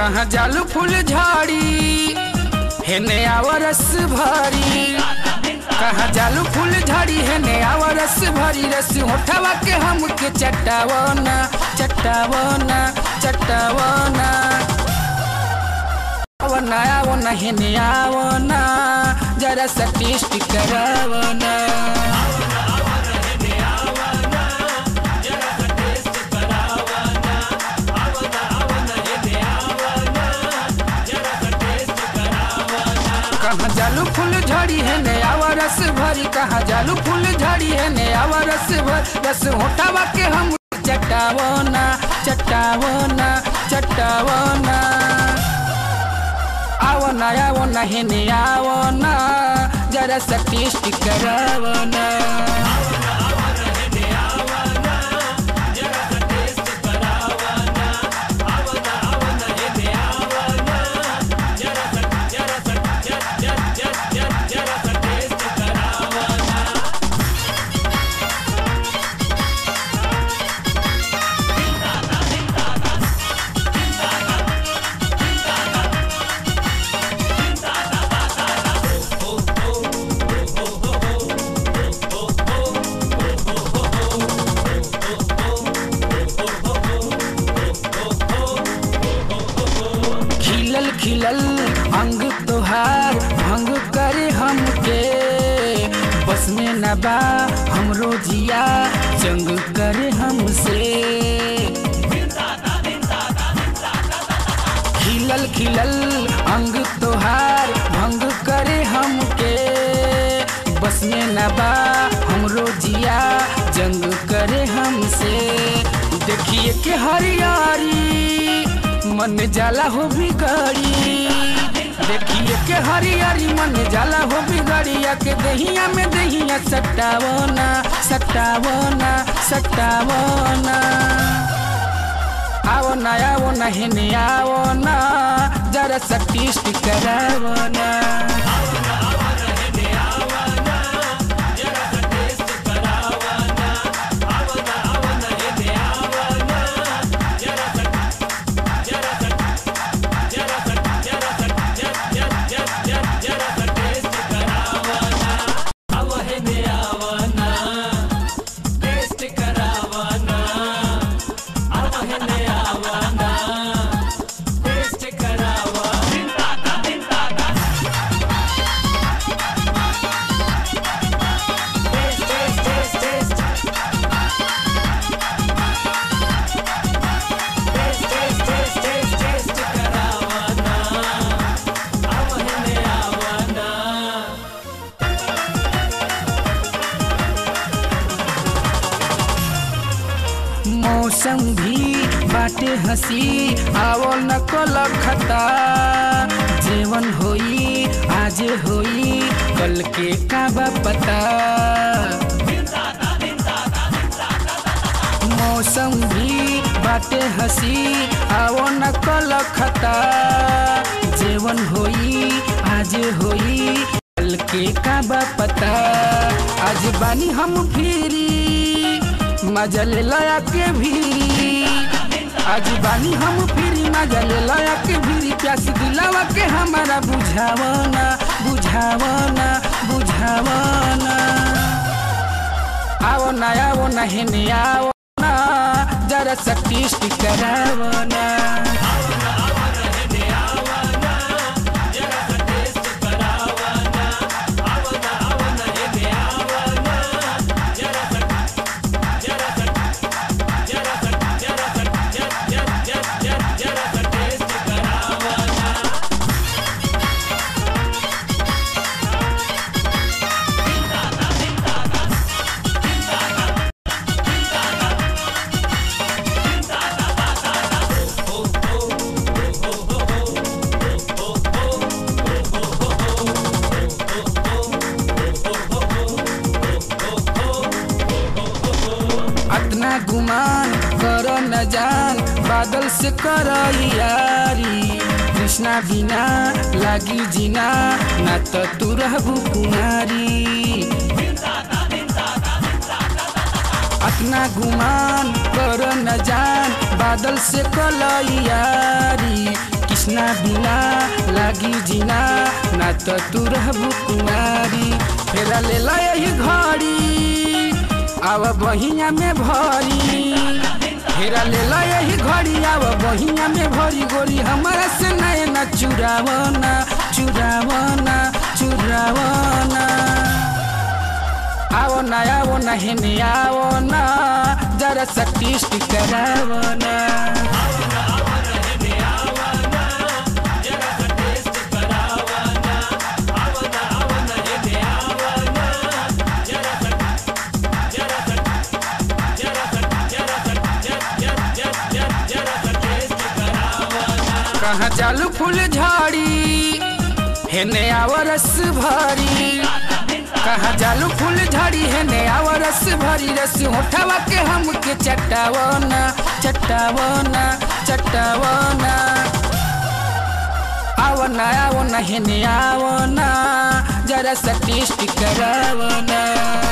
कहाँ जालू फूल झाड़ी हेने आवरस भरी, कहाँ जालू फूल झाड़ी हेने आवरस भरी, रस होठवा के हमके चटावना चटावना चटावना आवना आवना हेने आवना जरा सा टेस्ट करावना। कहाँ जालू फूल झड़ी है नया रस भरी, कहाँ जालू फूल झड़ी है नया रस भरी, रस होठवा के हम चटावना चटावना चटावना आवना आवना है नया आवना जरा सा टेस्ट करावना। खिलल अंग तोहार भंग करे हमके बस में नबा हमरो जिया जंग करे हमसे। खिलल खिलल अंग तोहार भंग करे हमके बस में नबा हमरो जिया जंग करे हमसे। देखिए के हरियारी मन जाला हो बिगाड़ी, देखिए के हरियारी मन जाला हो बिगाड़िया के दहिया में दहिया सटावना सटावना सटावना आवना आवना हेने आवना जरा सा टेस्ट करावना। मौसम भी बाटे हसी आवो न को लखता, जीवन होई आज होई कल के काबा पता। मौसम भी बाटे हसी आवो न को लखता, जीवन होई आज होई कल के काबा पता। आज बानी हम फिरी मजल लाया के भी, आज बानी हम फिरी मजल लाया के भी, प्यास दिलावा के हमारा बुझावना बुझावना बुझावना आवना आवना हेने आवना जरा सा टेस्ट करावना। अपना गुमान कर न जान, बादल से कर यारी। कृष्णा बिना लागी जीना, ना तो तू रहबू कुनारी। अपना गुमान कर न जान, बादल से कर यारी। कृष्णा बिना लागी जीना, ना तो तू रहबू कुनारी। फेरा ले ला यही घड़ी, आव बहिया में भरी। फेरा ले ला यही घड़ी, आव बहिया में भरी। गोरी हमारा से नैना चुरावना चुरावना चुरावना। आओ ना हेने आओ ना, जरा सा टेस्ट करावना। कहाँ जालू फूल झाड़ी, हेने आवरस भरी। कहाँ जालू फूल झाड़ी, हेने आवरस भरी। रस होठवा के हमके चटावना चटावना चटावना। आवना हेने आवना, जरा सा टेस्ट करावना।